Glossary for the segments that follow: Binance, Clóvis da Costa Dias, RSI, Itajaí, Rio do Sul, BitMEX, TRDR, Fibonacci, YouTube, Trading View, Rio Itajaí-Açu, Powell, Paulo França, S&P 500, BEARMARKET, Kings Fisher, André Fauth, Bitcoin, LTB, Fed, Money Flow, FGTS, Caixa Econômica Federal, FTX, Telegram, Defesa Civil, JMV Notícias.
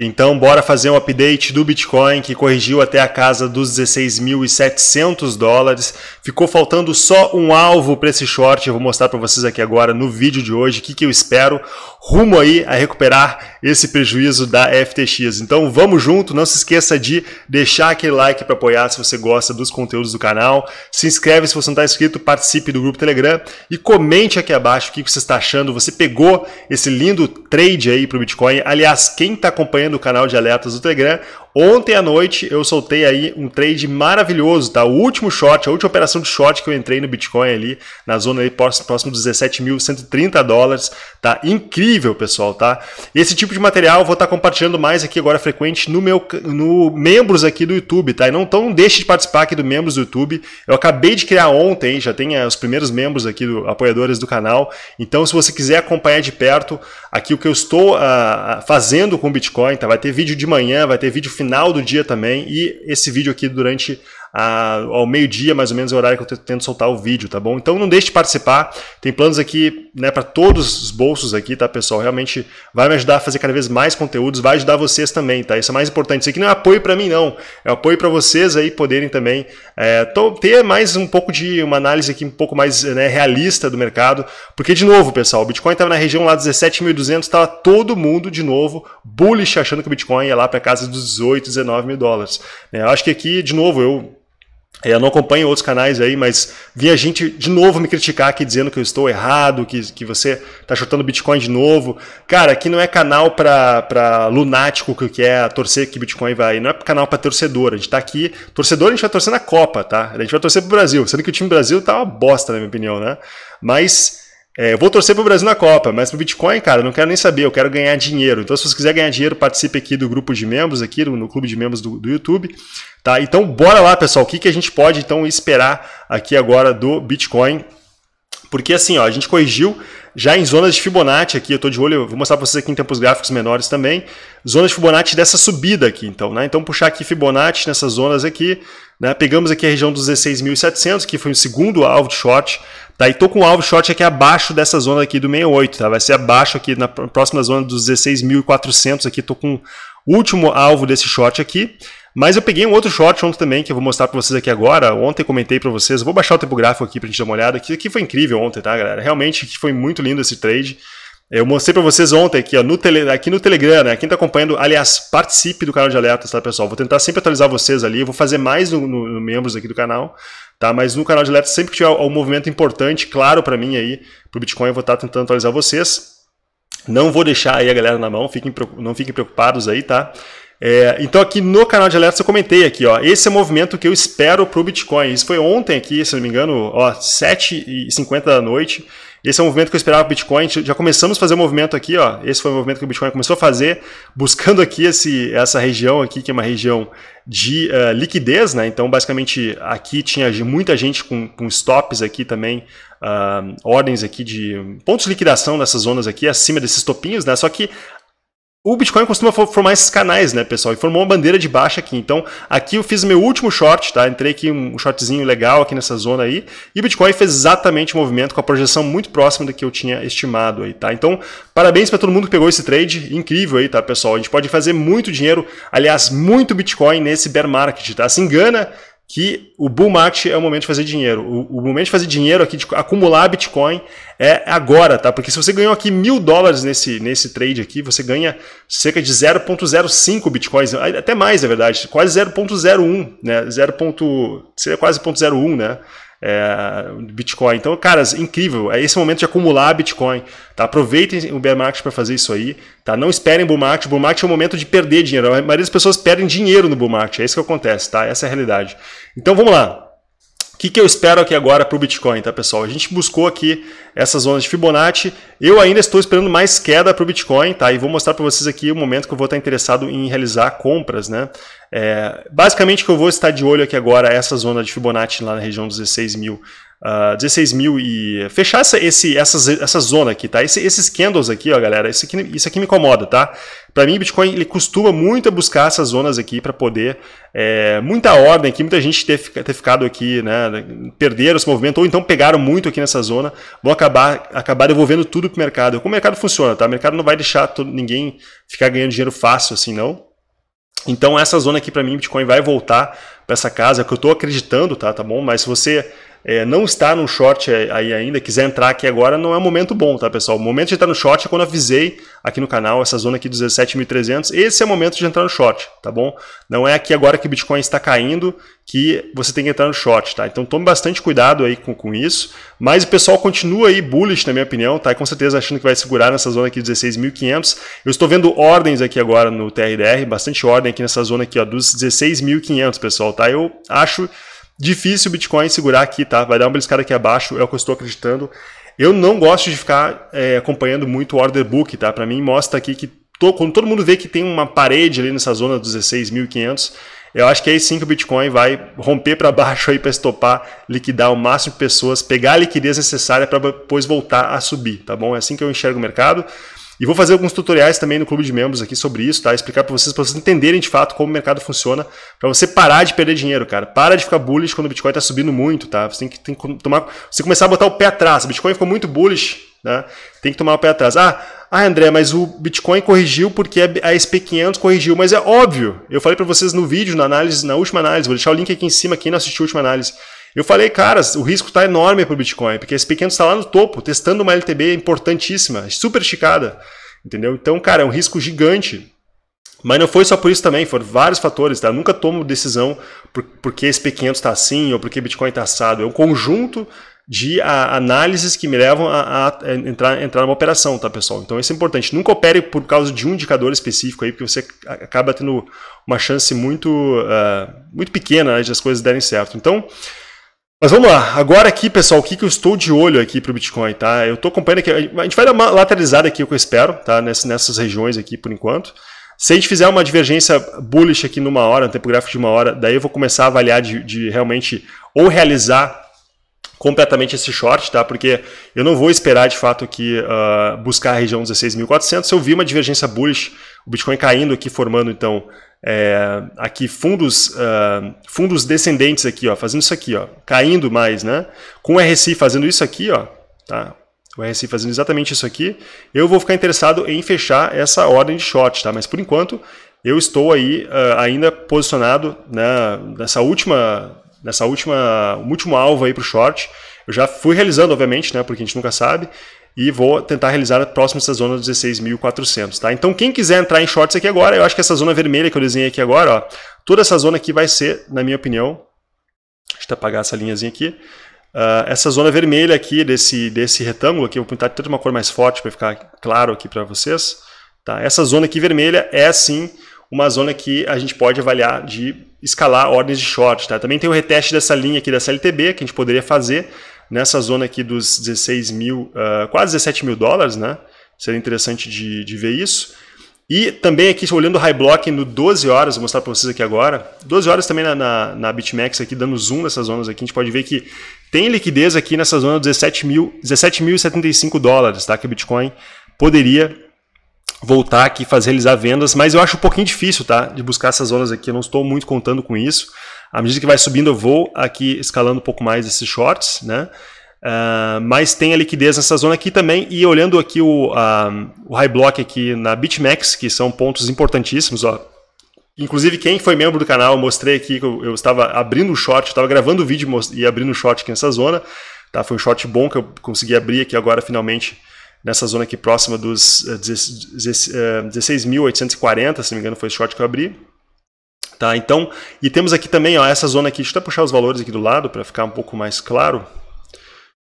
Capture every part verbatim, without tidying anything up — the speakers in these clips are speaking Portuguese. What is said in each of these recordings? Então, bora fazer um update do Bitcoin, que corrigiu até a casa dos dezesseis mil e setecentos dólares. Ficou faltando só um alvo para esse short. Eu vou mostrar para vocês aqui agora no vídeo de hoje o que, que eu espero rumo aí a recuperar esse prejuízo da F T X. Então, vamos junto. Não se esqueça de deixar aquele like para apoiar se você gosta dos conteúdos do canal. Se inscreve se você não está inscrito, participe do grupo Telegram e comente aqui abaixo o que, que você está achando. Você pegou esse lindo trade aí para o Bitcoin. Aliás, quem está acompanhando do canal de alertas do Telegram, ontem à noite eu soltei aí um trade maravilhoso, tá? O último short, a última operação de short que eu entrei no Bitcoin ali, na zona ali próximo dos dezessete mil cento e trinta dólares, tá? Incrível, pessoal, tá? Esse tipo de material eu vou estar compartilhando mais aqui agora frequente no meu, no Membros aqui do YouTube, tá? E não, então não deixe de participar aqui do Membros do YouTube. Eu acabei de criar ontem, já tem os primeiros membros aqui, do, apoiadores do canal. Então, se você quiser acompanhar de perto aqui o que eu estou uh, fazendo com o Bitcoin, tá? Vai ter vídeo de manhã, vai ter vídeo final do dia também e esse vídeo aqui durante a, ao meio-dia, mais ou menos, é o horário que eu tento soltar o vídeo, tá bom? Então não deixe de participar, tem planos aqui, né, para todos os bolsos aqui, tá, pessoal? Realmente vai me ajudar a fazer cada vez mais conteúdos, vai ajudar vocês também, tá? Isso é mais importante, isso aqui não é apoio para mim não, é apoio para vocês aí poderem também é, ter mais um pouco de uma análise aqui um pouco mais, né, realista do mercado, porque de novo, pessopessoal, o Bitcoin estava na região lá dezessete mil e duzentos, estava todo mundo de novo bullish achando que o Bitcoin ia lá para casa dos dezoito, dezenove mil dólares. É, eu acho que aqui, de novo, eu Eu não acompanho outros canais aí, mas vi a gente de novo me criticar aqui dizendo que eu estou errado, que, que você está shortando Bitcoin de novo. Cara, aqui não é canal para lunático que quer torcer que Bitcoin vai, não é canal para torcedor. A gente está aqui, torcedor a gente vai torcer na Copa, tá? A gente vai torcer para o Brasil, sendo que o time do Brasil tá uma bosta, na minha opinião, né? Mas É, eu vou torcer para o Brasil na Copa, mas para o Bitcoin, cara, eu não quero nem saber, eu quero ganhar dinheiro. Então, se você quiser ganhar dinheiro, participe aqui do grupo de membros, aqui no, no clube de membros do, do YouTube. Tá? Então, bora lá, pessoal, o que, que a gente pode então esperar aqui agora do Bitcoin? Porque assim, ó, a gente corrigiu já em zonas de Fibonacci aqui, eu estou de olho, eu vou mostrar para vocês aqui em tempos gráficos menores também, zonas de Fibonacci dessa subida aqui, então, né? Então, puxar aqui Fibonacci nessas zonas aqui, né? Pegamos aqui a região dos dezesseis mil e setecentos, que foi o segundo alvo de short, tá? E tô com o alvo short aqui abaixo dessa zona aqui do sessenta e oito, tá? Vai ser abaixo aqui, na próxima zona dos dezesseis mil e quatrocentos aqui, tô com o último alvo desse short aqui. Mas eu peguei um outro short ontem também, que eu vou mostrar para vocês aqui agora. Ontem comentei para vocês, eu vou baixar o tempo gráfico aqui pra gente dar uma olhada. Isso aqui foi incrível ontem, tá, galera? Realmente foi muito lindo esse trade. Eu mostrei para vocês ontem aqui, ó, no tele, aqui no Telegram, né? Quem está acompanhando, aliás, participe do canal de alertas, tá, pessoal? Vou tentar sempre atualizar vocês ali, eu vou fazer mais no, no, no membros aqui do canal, tá? Mas no canal de alertas, sempre que tiver um movimento importante, claro para mim aí, para o Bitcoin, eu vou estar tá tentando atualizar vocês. Não vou deixar aí a galera na mão, fiquem, não fiquem preocupados aí, tá? É, então aqui no canal de alertas eu comentei aqui, ó, esse é o movimento que eu espero para o Bitcoin. Isso foi ontem aqui, se não me engano, ó, sete e cinquenta da noite. Esse é o movimento que eu esperava para o Bitcoin. Já começamos a fazer o movimento aqui, ó. Esse foi o movimento que o Bitcoin começou a fazer, buscando aqui esse, essa região aqui, que é uma região de uh, liquidez, né? Então, basicamente, aqui tinha muita gente com, com stops aqui também, uh, ordens aqui de pontos de liquidação nessas zonas aqui, acima desses topinhos, né? Só que o Bitcoin costuma formar esses canais, né, pessoal? E formou uma bandeira de baixa aqui. Então, aqui eu fiz meu último short, tá? Entrei aqui um shortzinho legal aqui nessa zona aí. E o Bitcoin fez exatamente o movimento com a projeção muito próxima do que eu tinha estimado aí, tá? Então, parabéns para todo mundo que pegou esse trade. Incrível aí, tá, pessoal? A gente pode fazer muito dinheiro, aliás, muito Bitcoin nesse bear market, tá? Se engana que o bull market é o momento de fazer dinheiro. O, o momento de fazer dinheiro aqui, de acumular Bitcoin, é agora, tá? Porque se você ganhou aqui mil dólares nesse, nesse trade aqui, você ganha cerca de zero vírgula zero cinco Bitcoins, até mais, na verdade, quase zero vírgula zero um, né? zero, seria quase zero vírgula zero um, né? É, Bitcoin. Então, caras, incrível. É esse momento de acumular Bitcoin, tá? Aproveitem o bear market para fazer isso aí, tá? Não esperem bull market. Bull market é o momento de perder dinheiro. A maioria das pessoas perdem dinheiro no bull market. É isso que acontece, tá? Essa é a realidade. Então, vamos lá. O que, que eu espero aqui agora para o Bitcoin, tá, pessoal? A gente buscou aqui essas zonas de Fibonacci. Eu ainda estou esperando mais queda para o Bitcoin, tá? E vou mostrar para vocês aqui o momento que eu vou estar interessado em realizar compras, né? É, basicamente, que eu vou estar de olho aqui agora essa zona de Fibonacci lá na região dos 16 mil Uh, dezesseis mil e fechar essa, esse, essas, essa zona aqui, tá? Esse, esses candles aqui, ó, galera, isso aqui, isso aqui me incomoda, tá? Pra mim, Bitcoin, ele costuma muito buscar essas zonas aqui para poder... É, muita ordem aqui, muita gente ter, ter ficado aqui, né? Perderam esse movimento, ou então pegaram muito aqui nessa zona, vão acabar, acabar devolvendo tudo pro mercado. Como o mercado funciona, tá? O mercado não vai deixar todo, ninguém ficar ganhando dinheiro fácil assim, não. Então, essa zona aqui, pra mim, Bitcoin vai voltar para essa casa, que eu tô acreditando, tá? Tá bom? Mas se você... É, não está no short aí ainda, quiser entrar aqui agora, não é um momento bom, tá, pessoal? O momento de entrar no short é quando avisei aqui no canal, essa zona aqui dos dezessete mil e trezentos, esse é o momento de entrar no short, tá bom? Não é aqui agora que o Bitcoin está caindo que você tem que entrar no short, tá? Então tome bastante cuidado aí com, com isso, mas o pessoal continua aí bullish, na minha opinião, tá? E com certeza achando que vai segurar nessa zona aqui dezesseis mil e quinhentos. Eu estou vendo ordens aqui agora no T R D R, bastante ordem aqui nessa zona aqui, ó, dos dezesseis mil e quinhentos, pessoal, tá? Eu acho... difícil o Bitcoin segurar aqui, tá? Vai dar uma beliscada aqui abaixo, é o que eu estou acreditando. Eu não gosto de ficar é, acompanhando muito o order book, tá? Para mim mostra aqui que to, quando todo mundo vê que tem uma parede ali nessa zona dos dezesseis mil e quinhentos, eu acho que aí sim que o Bitcoin vai romper para baixo aí para estopar, liquidar o máximo de pessoas, pegar a liquidez necessária para depois voltar a subir, tá bom? É assim que eu enxergo o mercado. E vou fazer alguns tutoriais também no clube de membros aqui sobre isso, tá? Explicar para vocês, para vocês entenderem de fato como o mercado funciona, para você parar de perder dinheiro, cara. Para de ficar bullish quando o Bitcoin tá subindo muito, tá? Você tem que, tem que tomar, você começar a botar o pé atrás. O Bitcoin ficou muito bullish, né? Tem que tomar o pé atrás. Ah, ah, André, mas o Bitcoin corrigiu porque a S and P quinhentos corrigiu, mas é óbvio. Eu falei para vocês no vídeo, na análise, na última análise, vou deixar o link aqui em cima, quem não assistiu a última análise. Eu falei, cara, o risco está enorme para o Bitcoin, porque esse pequeno está lá no topo, testando uma L T B importantíssima, super esticada, entendeu? Então, cara, é um risco gigante. Mas não foi só por isso também, foram vários fatores, tá? Eu nunca tomo decisão por, porque esse pequeno está assim ou porque Bitcoin está assado. É um conjunto de a, análises que me levam a, a entrar, entrar numa operação, tá, pessoal? Então, isso é importante. Nunca opere por causa de um indicador específico aí, porque você acaba tendo uma chance muito, uh, muito pequena, né, de as coisas darem certo. Então... Mas vamos lá, agora aqui, pessoal, o que, que eu estou de olho aqui para o Bitcoin, tá? Eu estou acompanhando aqui, a gente vai dar uma lateralizada aqui, é o que eu espero, tá? Ness, nessas regiões aqui, por enquanto. Se a gente fizer uma divergência bullish aqui numa hora, no tempo gráfico de uma hora, daí eu vou começar a avaliar de, de realmente ou realizar completamente esse short, tá? Porque eu não vou esperar, de fato, aqui uh, buscar a região dezesseis mil e quatrocentos. Se eu vi uma divergência bullish, o Bitcoin caindo aqui, formando, então... É, aqui fundos uh, fundos descendentes aqui, ó, fazendo isso aqui, ó, caindo mais, né? Com o R S I fazendo isso aqui, ó, tá? O R S I fazendo exatamente isso aqui. Eu vou ficar interessado em fechar essa ordem de short, tá? Mas por enquanto eu estou aí uh, ainda posicionado, né, nessa última nessa última último alvo aí para o short. Eu já fui realizando, obviamente, né? Porque a gente nunca sabe. E vou tentar realizar próximo dessa zona dos dezesseis mil e quatrocentos, tá? Então, quem quiser entrar em shorts aqui agora, eu acho que essa zona vermelha que eu desenhei aqui agora, ó, toda essa zona aqui vai ser, na minha opinião, deixa eu apagar essa linhazinha aqui, uh, essa zona vermelha aqui desse, desse retângulo aqui, eu vou pintar de toda uma cor mais forte para ficar claro aqui para vocês, tá? Essa zona aqui vermelha é, sim, uma zona que a gente pode avaliar de escalar ordens de short, tá? Também tem o reteste dessa linha aqui, dessa L T B, que a gente poderia fazer, nessa zona aqui dos dezesseis mil, uh, quase dezessete mil dólares, né? Seria interessante de, de ver isso. E também aqui, olhando o high block no doze horas, vou mostrar para vocês aqui agora. doze horas também na, na, na BitMEX, aqui, dando zoom nessas zonas aqui, a gente pode ver que tem liquidez aqui nessa zona dos dezessete mil e setenta e cinco dólares, tá? Que o Bitcoin poderia voltar aqui e fazer realizar vendas, mas eu acho um pouquinho difícil, tá? De buscar essas zonas aqui, eu não estou muito contando com isso. À medida que vai subindo, eu vou aqui escalando um pouco mais esses shorts, né? Uh, mas tem a liquidez nessa zona aqui também. E olhando aqui o, uh, o high block aqui na BitMEX, que são pontos importantíssimos, ó. Inclusive, quem foi membro do canal, eu mostrei aqui que eu, eu estava abrindo o short, estava gravando o vídeo e abrindo o short aqui nessa zona, tá? Foi um short bom que eu consegui abrir aqui agora, finalmente, nessa zona aqui próxima dos uh, dezesseis mil oitocentos e quarenta, se não me engano, foi o short que eu abri. Tá, então, e temos aqui também, ó, essa zona aqui, deixa eu até puxar os valores aqui do lado para ficar um pouco mais claro.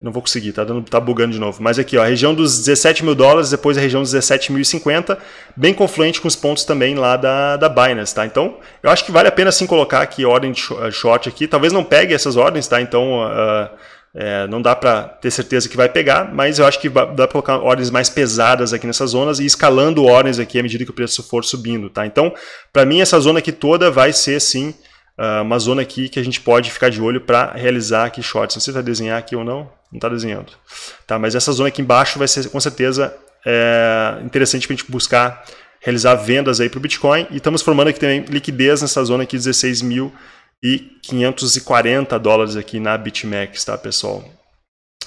Não vou conseguir, tá, dando, tá bugando de novo. Mas aqui, ó, a região dos dezessete mil dólares, depois a região dos dezessete mil e cinquenta, bem confluente com os pontos também lá da, da Binance, tá? Então, eu acho que vale a pena sim colocar aqui ordem de short aqui. Talvez não pegue essas ordens, tá? Então, uh, é, não dá para ter certeza que vai pegar, mas eu acho que dá para colocar ordens mais pesadas aqui nessas zonas e escalando ordens aqui à medida que o preço for subindo, tá? Então, para mim, essa zona aqui toda vai ser, sim, uh, uma zona aqui que a gente pode ficar de olho para realizar aqui shorts. Não sei se vai desenhar aqui ou não, não está desenhando. Tá, mas essa zona aqui embaixo vai ser com certeza é, interessante para a gente buscar realizar vendas aí para o Bitcoin. E estamos formando aqui também liquidez nessa zona aqui, dezesseis mil e quinhentos e quarenta dólares aqui na BitMEX, tá, pessoal?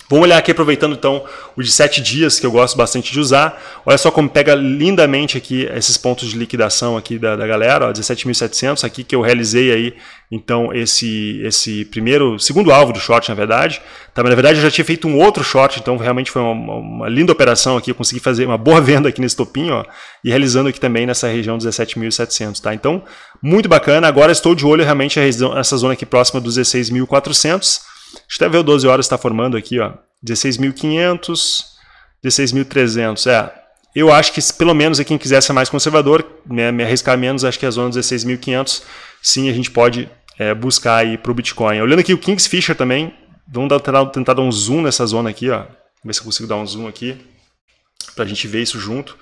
Vamos olhar aqui, aproveitando então o de sete dias, que eu gosto bastante de usar. Olha só como pega lindamente aqui esses pontos de liquidação aqui da, da galera, dezessete mil e setecentos, aqui que eu realizei aí, então, esse, esse primeiro, segundo alvo do short, na verdade. Tá, mas, na verdade, eu já tinha feito um outro short, então realmente foi uma, uma linda operação aqui, eu consegui fazer uma boa venda aqui nesse topinho, ó, e realizando aqui também nessa região dezessete mil e setecentos, tá? Então, muito bacana. Agora estou de olho realmente nessa zona aqui próxima dos dezesseis mil e quatrocentos. Deixa eu até ver o doze horas está formando aqui, ó, dezesseis mil e quinhentos, dezesseis mil e trezentos, é. Eu acho que pelo menos quem quiser ser mais conservador, né, me arriscar menos, acho que é a zona dezesseis mil e quinhentos, sim, a gente pode é, buscar aí para o Bitcoin. Olhando aqui o Kings Fisher também, vamos dar, tentar dar um zoom nessa zona aqui, ó, ver se eu consigo dar um zoom aqui, para a gente ver isso junto.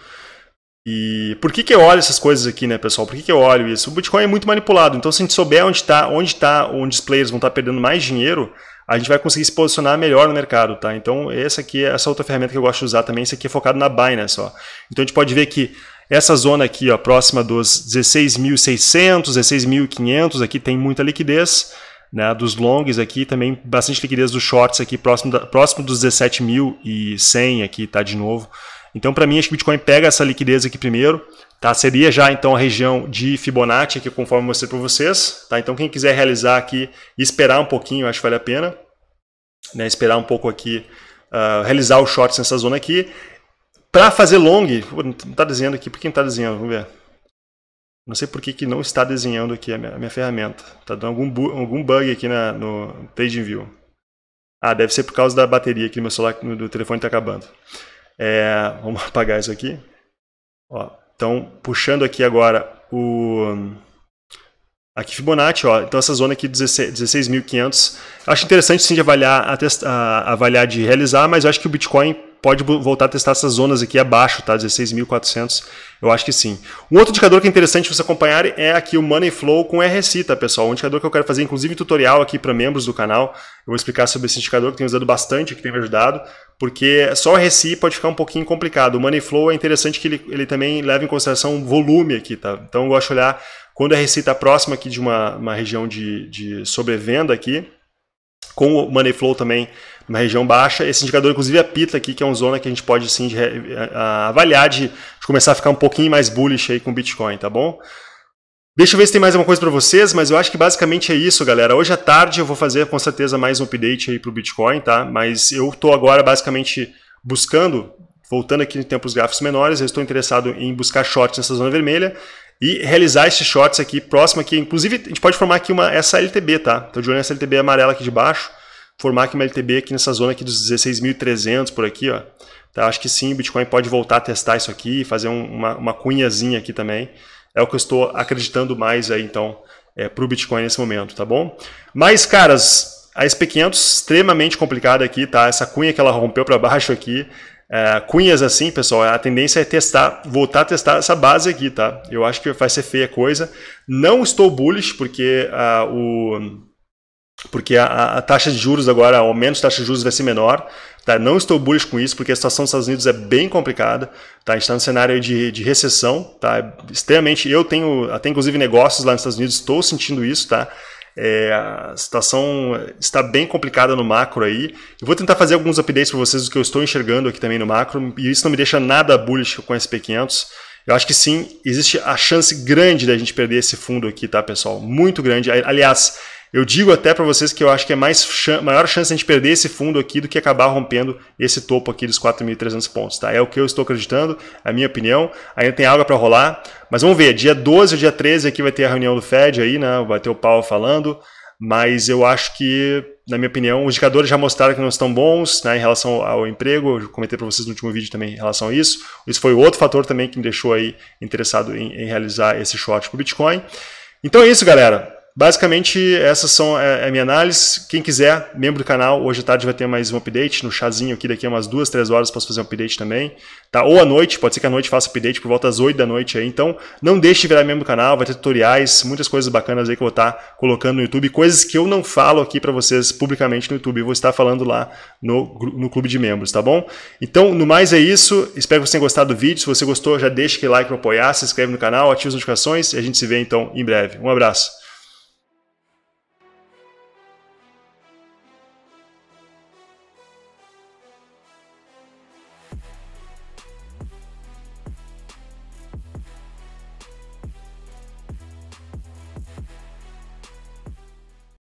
E por que que eu olho essas coisas aqui, né, pessoal? Por que que eu olho isso? O Bitcoin é muito manipulado, então se a gente souber onde está, onde tá, onde os players vão estar tá perdendo mais dinheiro, a gente vai conseguir se posicionar melhor no mercado, tá? Então essa aqui, essa outra ferramenta que eu gosto de usar também, isso aqui é focado na Binance, ó. Então a gente pode ver que essa zona aqui, ó, próxima dos dezesseis mil e seiscentos, dezesseis mil e quinhentos, aqui tem muita liquidez, né, dos longs aqui, também bastante liquidez dos shorts aqui, próximo, da, próximo dos dezessete mil e cem aqui, tá, de novo. Então, para mim, acho que o Bitcoin pega essa liquidez aqui primeiro, tá? Seria já, então, a região de Fibonacci, que conforme eu mostrei para vocês, tá? Então, quem quiser realizar aqui e esperar um pouquinho, acho que vale a pena, né? Esperar um pouco aqui, uh, realizar os shorts nessa zona aqui. Para fazer long, não está desenhando aqui, por que não está desenhando? Vamos ver. Não sei por que, que não está desenhando aqui a minha, a minha ferramenta. Está dando algum, bu algum bug aqui na, no Trading View. Ah, deve ser por causa da bateria aqui do meu celular, do telefone está acabando. É, vamos apagar isso aqui. Ó, então, puxando aqui agora o aqui Fibonacci, ó, então essa zona aqui dezesseis mil e quinhentos. Acho interessante sim de avaliar, a testa, a, avaliar de realizar, mas eu acho que o Bitcoin pode voltar a testar essas zonas aqui abaixo, tá? dezesseis mil e quatrocentos, eu acho que sim. Um outro indicador que é interessante você acompanhar é aqui o Money Flow com R S I, tá, pessoal? Um indicador que eu quero fazer, inclusive, tutorial aqui para membros do canal. Eu vou explicar sobre esse indicador que tem usado bastante, que tem me ajudado, porque só o R S I pode ficar um pouquinho complicado. O Money Flow é interessante que ele, ele também leva em consideração o volume aqui, tá? Então eu gosto de olhar quando a R S I está próxima aqui de uma, uma região de, de sobrevenda aqui, com o Money Flow também na região baixa. Esse indicador, inclusive, apita aqui, que é uma zona que a gente pode sim de, a, a, avaliar de, de começar a ficar um pouquinho mais bullish aí com o Bitcoin, tá bom? Deixa eu ver se tem mais alguma coisa para vocês, mas eu acho que basicamente é isso, galera. Hoje à tarde eu vou fazer com certeza mais um update aí para o Bitcoin, tá? Mas eu estou agora basicamente buscando, voltando aqui em tempos gráficos menores, eu estou interessado em buscar shorts nessa zona vermelha e realizar esses shorts aqui próximo aqui. Inclusive, a gente pode formar aqui uma, essa L T B, tá? Estou de olho nessa L T B amarela aqui de baixo, formar aqui uma L T B aqui nessa zona aqui dos dezesseis mil e trezentos por aqui, ó. Tá? Acho que sim, o Bitcoin pode voltar a testar isso aqui e fazer um, uma, uma cunhazinha aqui também. É o que eu estou acreditando mais aí, então, é, para o Bitcoin nesse momento, tá bom? Mas, caras, a S P quinhentos, extremamente complicada aqui, tá? Essa cunha que ela rompeu para baixo aqui, é, cunhas assim, pessoal, a tendência é testar, voltar a testar essa base aqui, tá? Eu acho que vai ser feia a coisa. Não estou bullish, porque a, o, porque a, a taxa de juros agora, ao menos taxa de juros vai ser menor, tá? Não estou bullish com isso, porque a situação dos Estados Unidos é bem complicada, tá? A gente está no cenário de, de recessão, tá? Extremamente, eu tenho até inclusive negócios lá nos Estados Unidos, estou sentindo isso, tá? É, a situação está bem complicada no macro aí. Eu vou tentar fazer alguns updates para vocês do que eu estou enxergando aqui também no macro, e isso não me deixa nada bullish com S P quinhentos. Eu acho que sim, existe a chance grande da gente perder esse fundo aqui, tá, pessoal? Muito grande. Aliás, eu digo até para vocês que eu acho que é mais chan- maior chance de a gente perder esse fundo aqui do que acabar rompendo esse topo aqui dos quatro mil e trezentos pontos, tá? É o que eu estou acreditando, a minha opinião. Ainda tem água para rolar, mas vamos ver. Dia doze ou dia treze aqui vai ter a reunião do Fed aí, né? Vai ter o Powell falando, mas eu acho que, na minha opinião, os indicadores já mostraram que não estão bons, né, em relação ao emprego. Eu comentei para vocês no último vídeo também em relação a isso. Isso foi outro fator também que me deixou aí interessado em, em realizar esse short para o Bitcoin. Então é isso, galera. Basicamente, essas são a minha análise. Quem quiser, membro do canal, hoje à tarde vai ter mais um update no chazinho aqui. Daqui a umas duas, três horas posso fazer um update também. Tá? Ou à noite, pode ser que à noite faça update por volta das oito da noite. Aí. Então, não deixe de virar membro do canal, vai ter tutoriais, muitas coisas bacanas aí que eu vou estar colocando no YouTube. Coisas que eu não falo aqui para vocês publicamente no YouTube. Eu vou estar falando lá no, no clube de membros, tá bom? Então, no mais é isso. Espero que vocês tenham gostado do vídeo. Se você gostou, já deixa aquele like para apoiar, se inscreve no canal, ativa as notificações e a gente se vê então em breve. Um abraço.